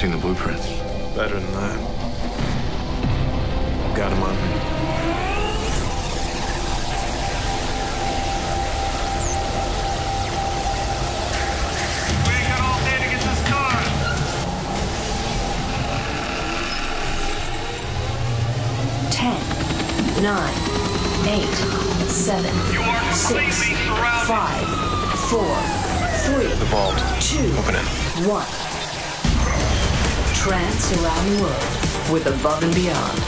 seen the blueprints. Better than that. Got him on me. We got all day to get this done. 10, 9, 8, 7, you are completely 6, 5, 4, 3, the vault. 2, open it. 1. Trance around the world with Above and Beyond.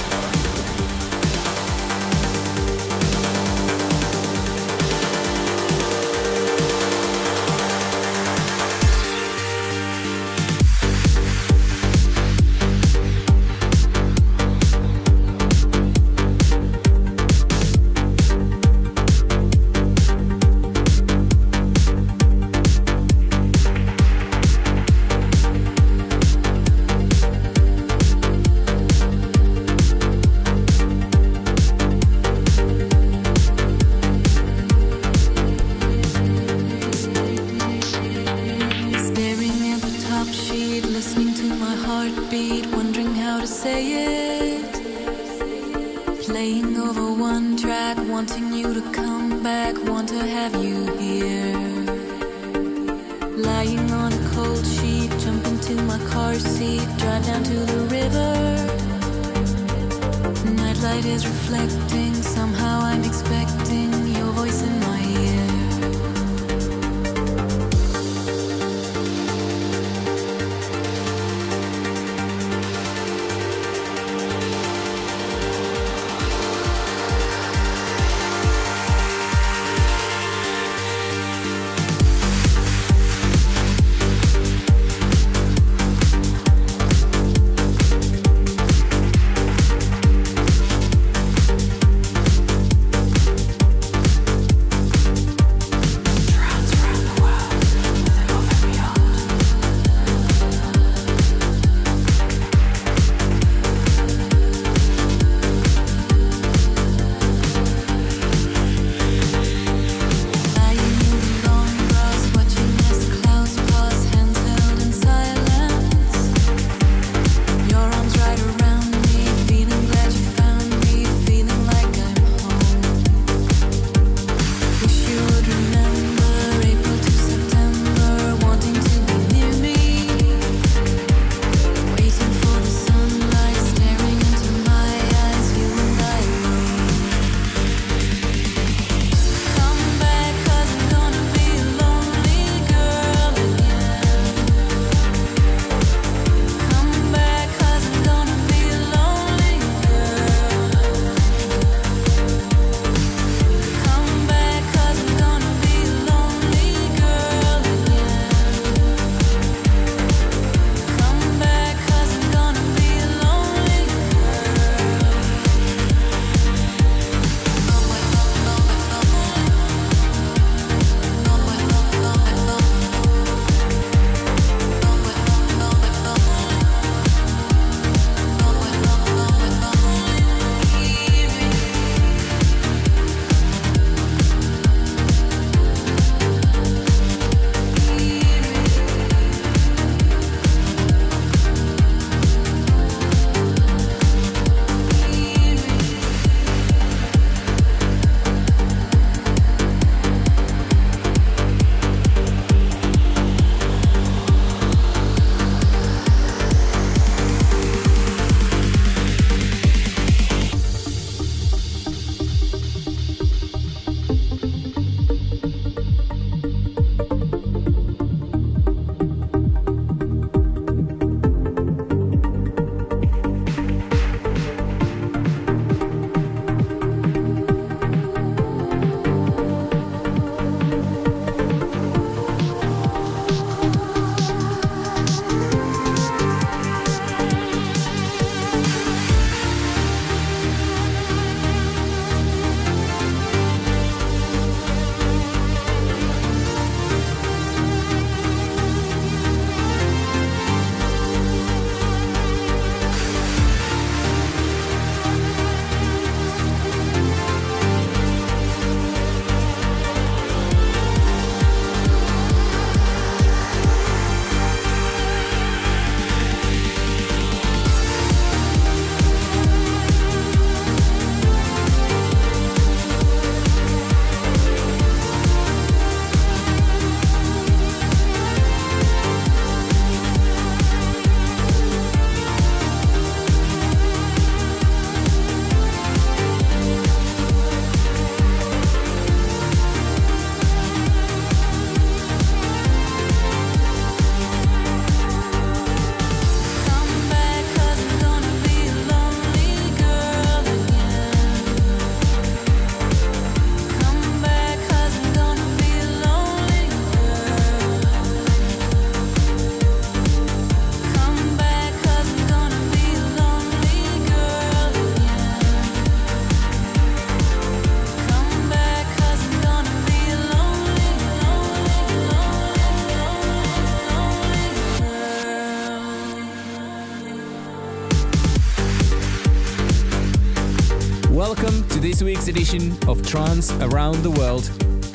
Welcome to this week's edition of Trance Around the World.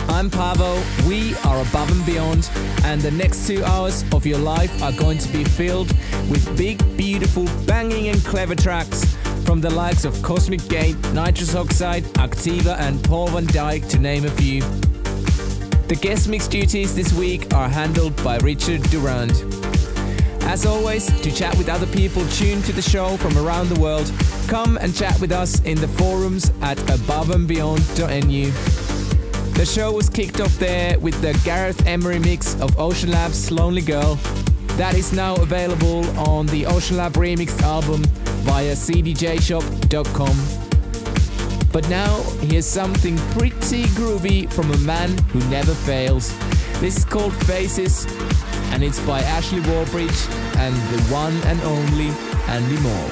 I'm Pavo, we are Above and Beyond, and the next 2 hours of your life are going to be filled with big, beautiful, banging and clever tracks from the likes of Cosmic Gate, Nitrous Oxide, Activa and Paul van Dyke, to name a few. The guest mix duties this week are handled by Richard Durand. As always, to chat with other people tuned to the show from around the world, come and chat with us in the forums at aboveandbeyond.nu. The show was kicked off there with the Gareth Emery mix of Ocean Lab's Lonely Girl. That is now available on the Ocean Lab remixed album via cdjshop.com. But now, here's something pretty groovy from a man who never fails. This is called Faces, and it's by Ashley Warbridge and the one and only Andy Moore.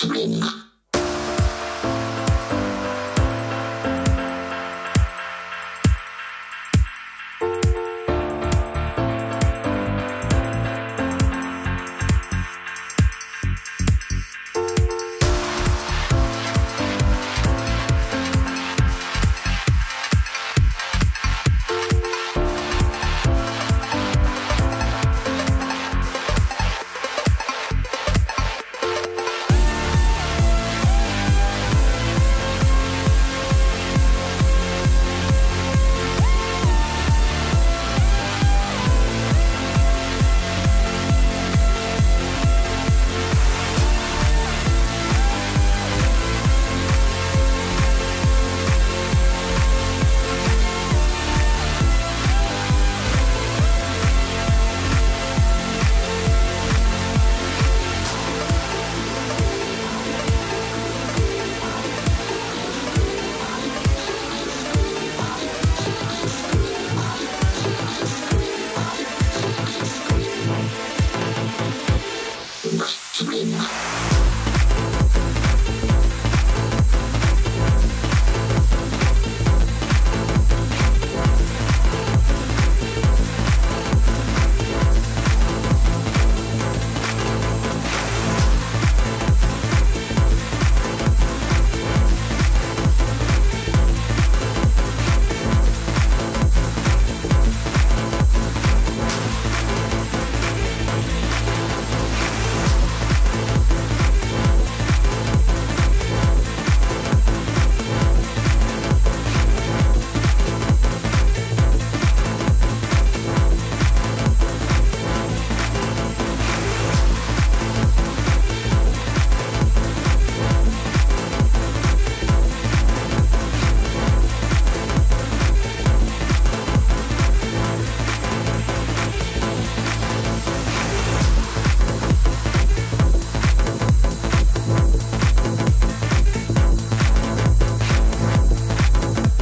Stigma.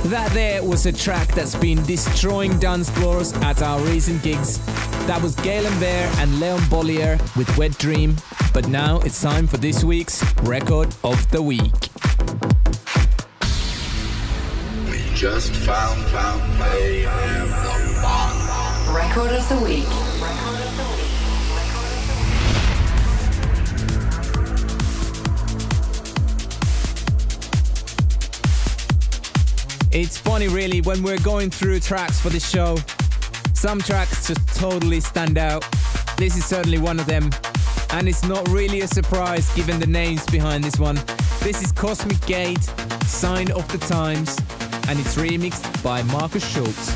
That there was a track that's been destroying dance floors at our recent gigs. That was Galen Bear and Leon Bollier with Wet Dream. But now it's time for this week's Record of the Week. We just found AM. Record of the Week. It's funny really when we're going through tracks for this show, some tracks just totally stand out. This is certainly one of them, and it's not really a surprise given the names behind this one. This is Cosmic Gate, Sign of the Times, and it's remixed by Markus Schulz.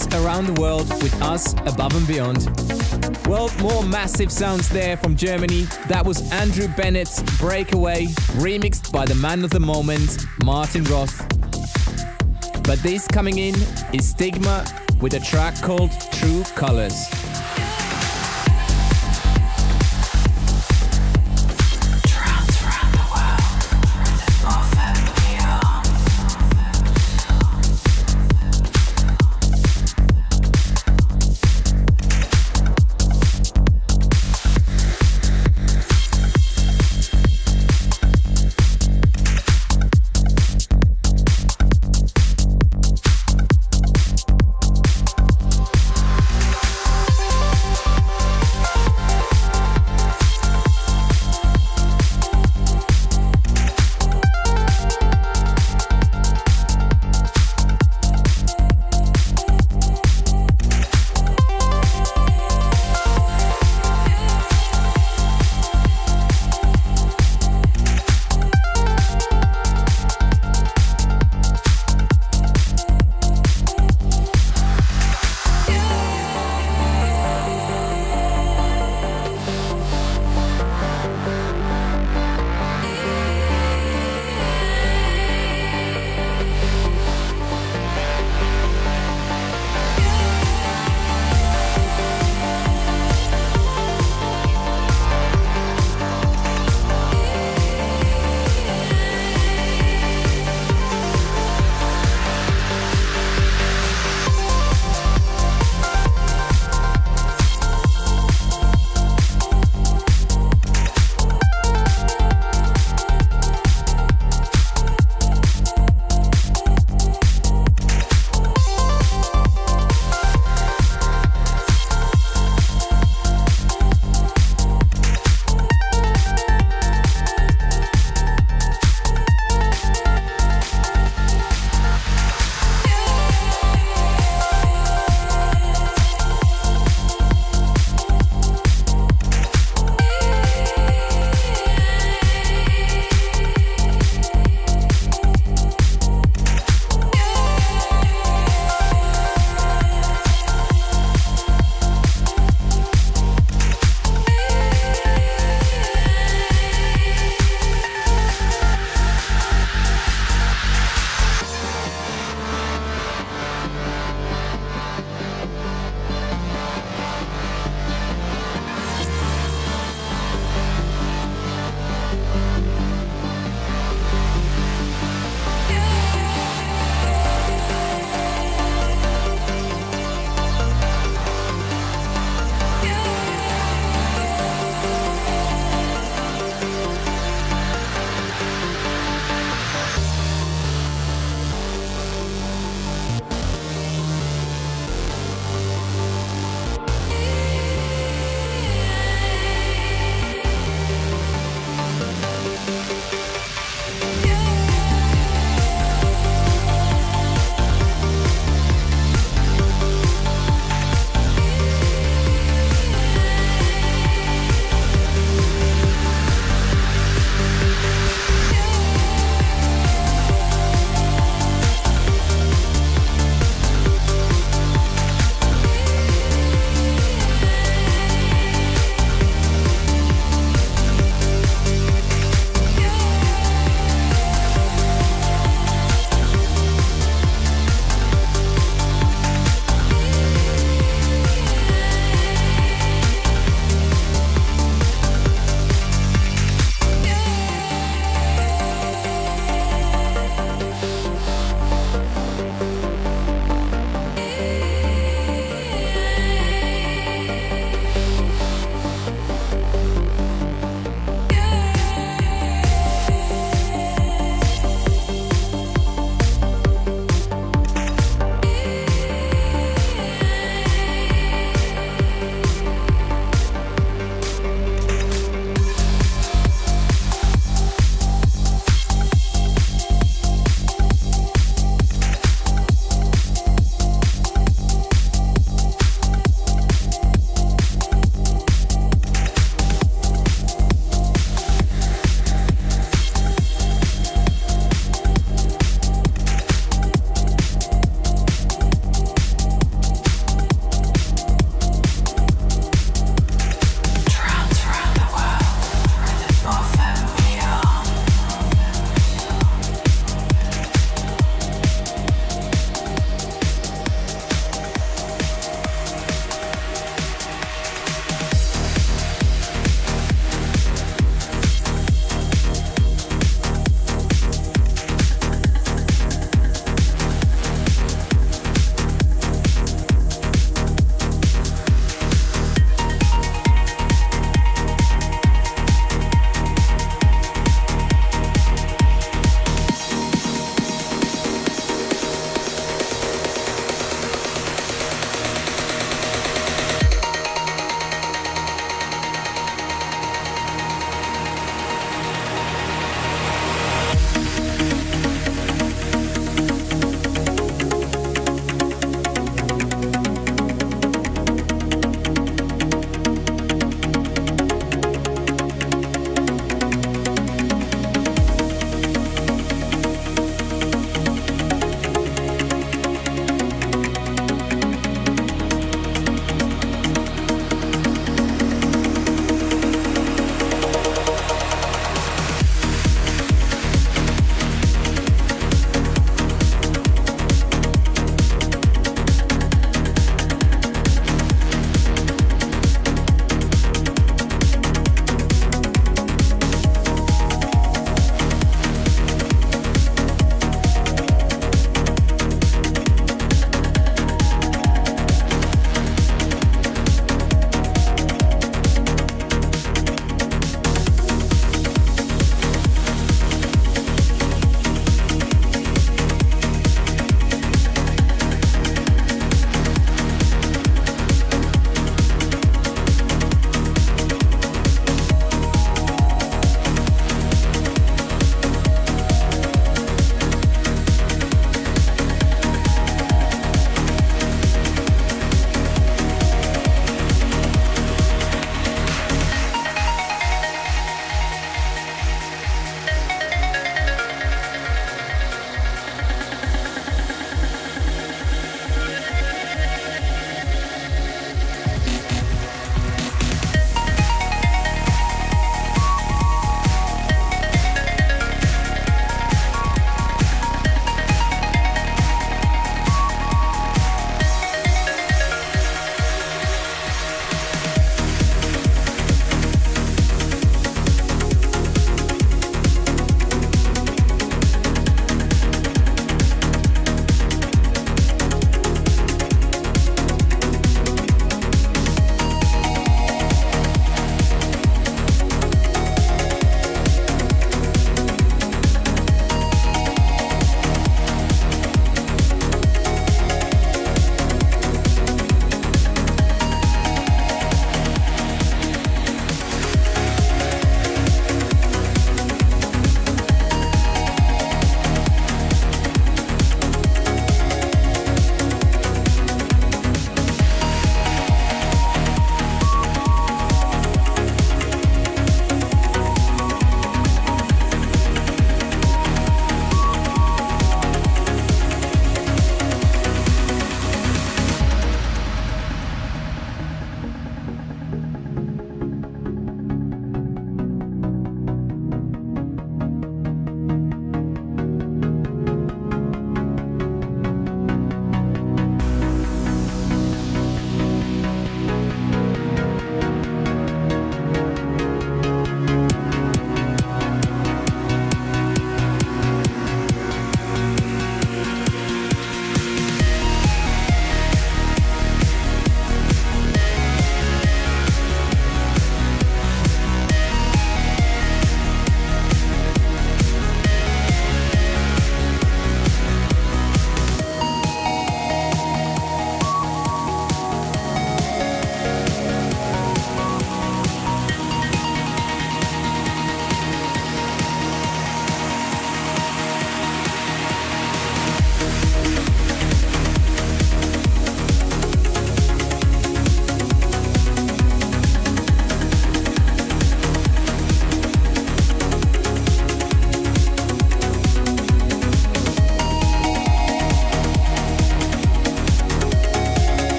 sounds around the world with us, Above and Beyond. Well, more massive sounds there from Germany. That was Andrew Bennett's Breakaway, remixed by the man of the moment, Martin Roth. But this coming in is Stigma with a track called True Colors.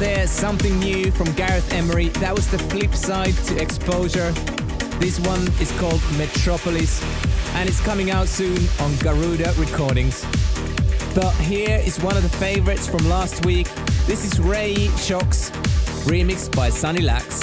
there, something new from Gareth Emery. That was the flip side to Exposure. This one is called Metropolis and it's coming out soon on Garuda Recordings. But here is one of the favorites from last week. This is Ray Shocks, remixed by Sunny Lax.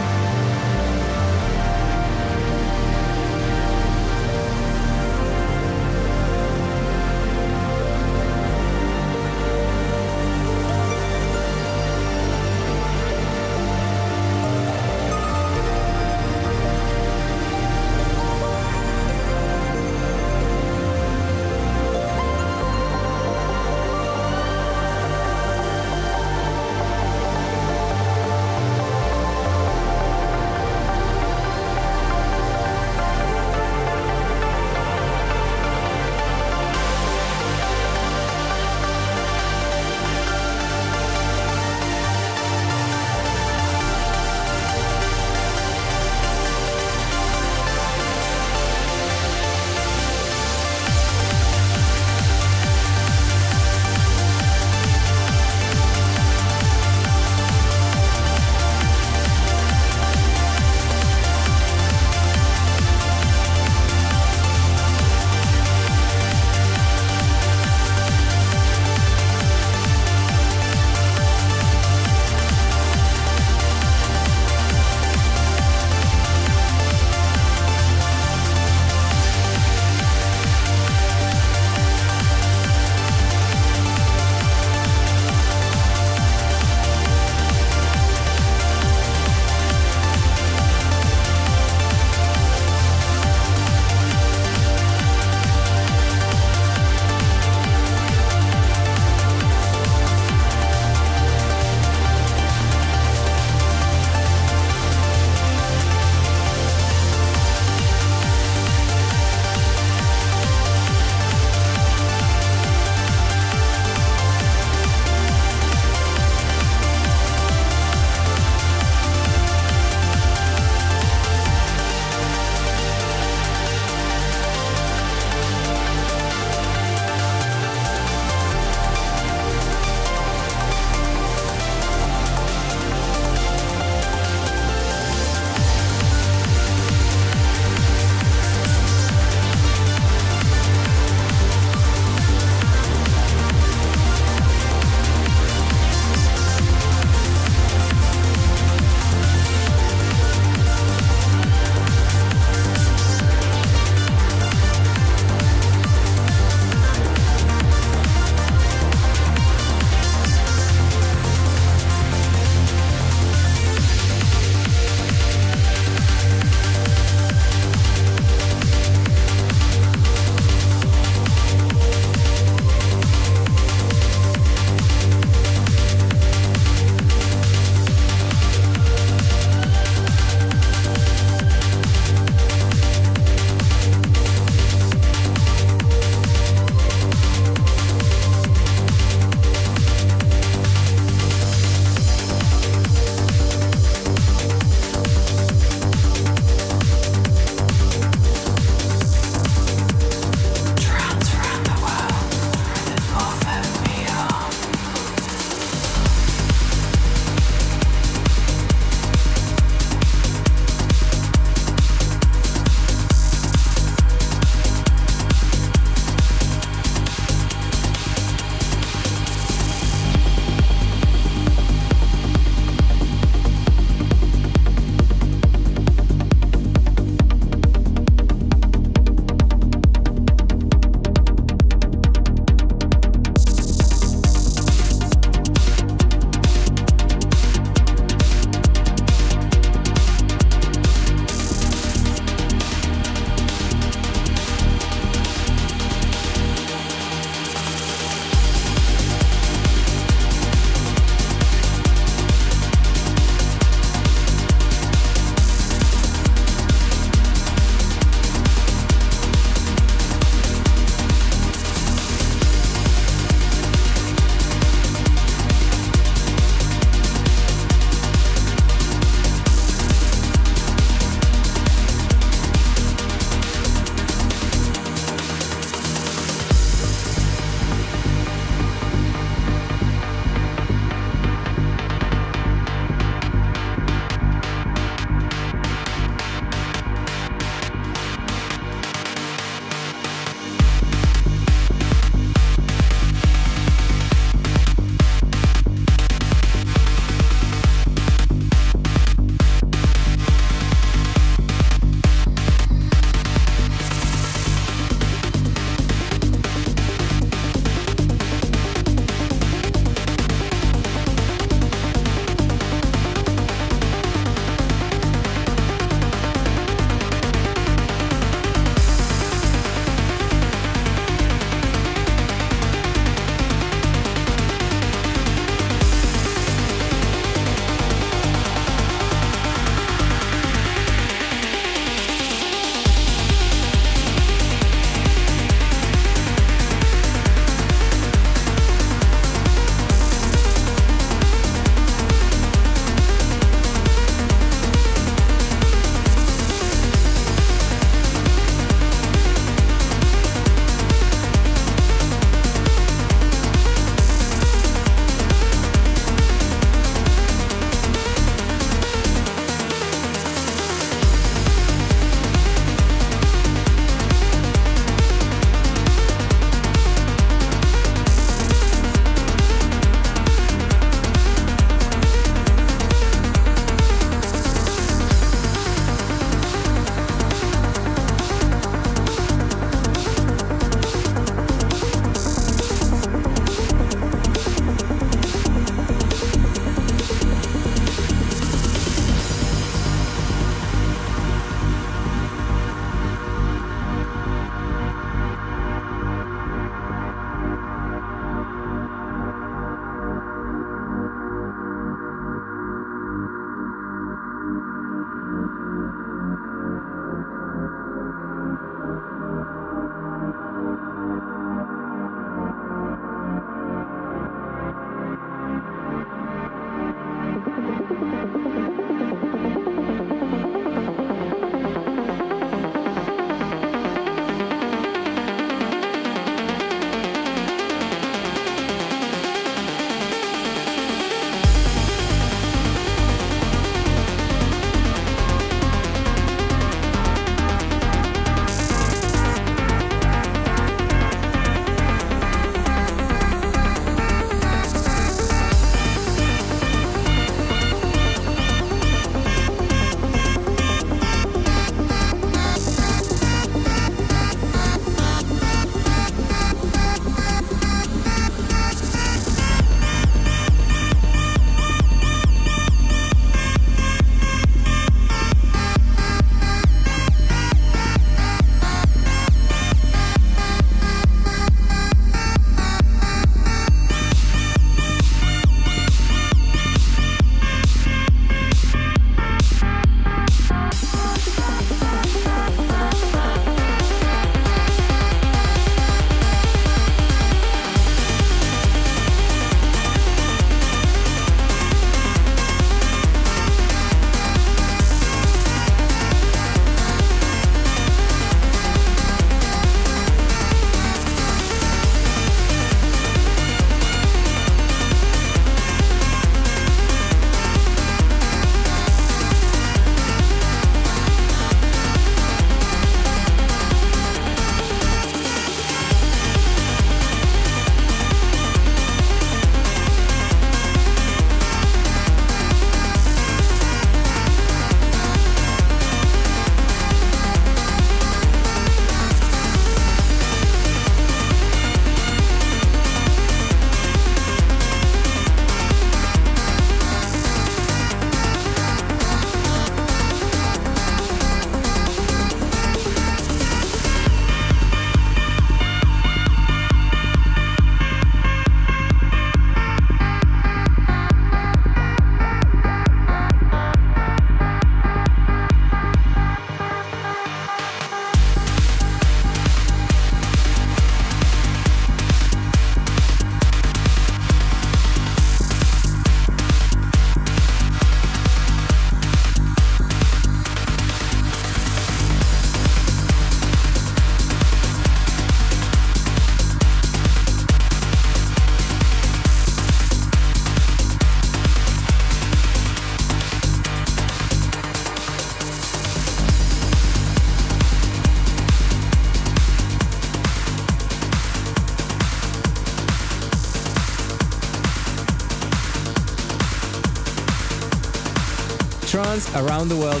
fans around the world.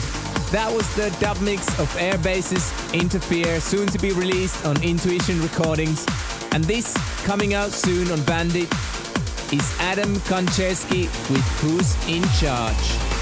That was the dub mix of Airbase's Interfere, soon to be released on Intuition Recordings. And this, coming out soon on Bandit, is Adam Konczeski with Who's in Charge.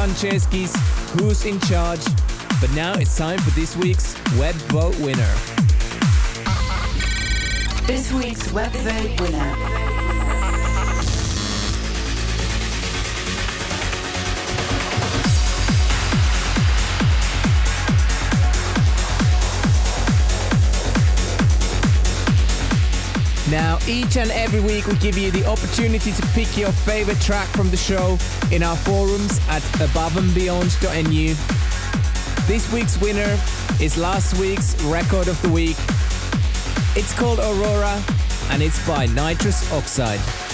Konczeski's Who's in Charge. But now it's time for this week's Web Vote winner. This week's Web Vote winner. Now, each and every week we give you the opportunity to pick your favourite track from the show in our forums at aboveandbeyond.nu. This week's winner is last week's Record of the Week. It's called Aurora and it's by Nitrous Oxide.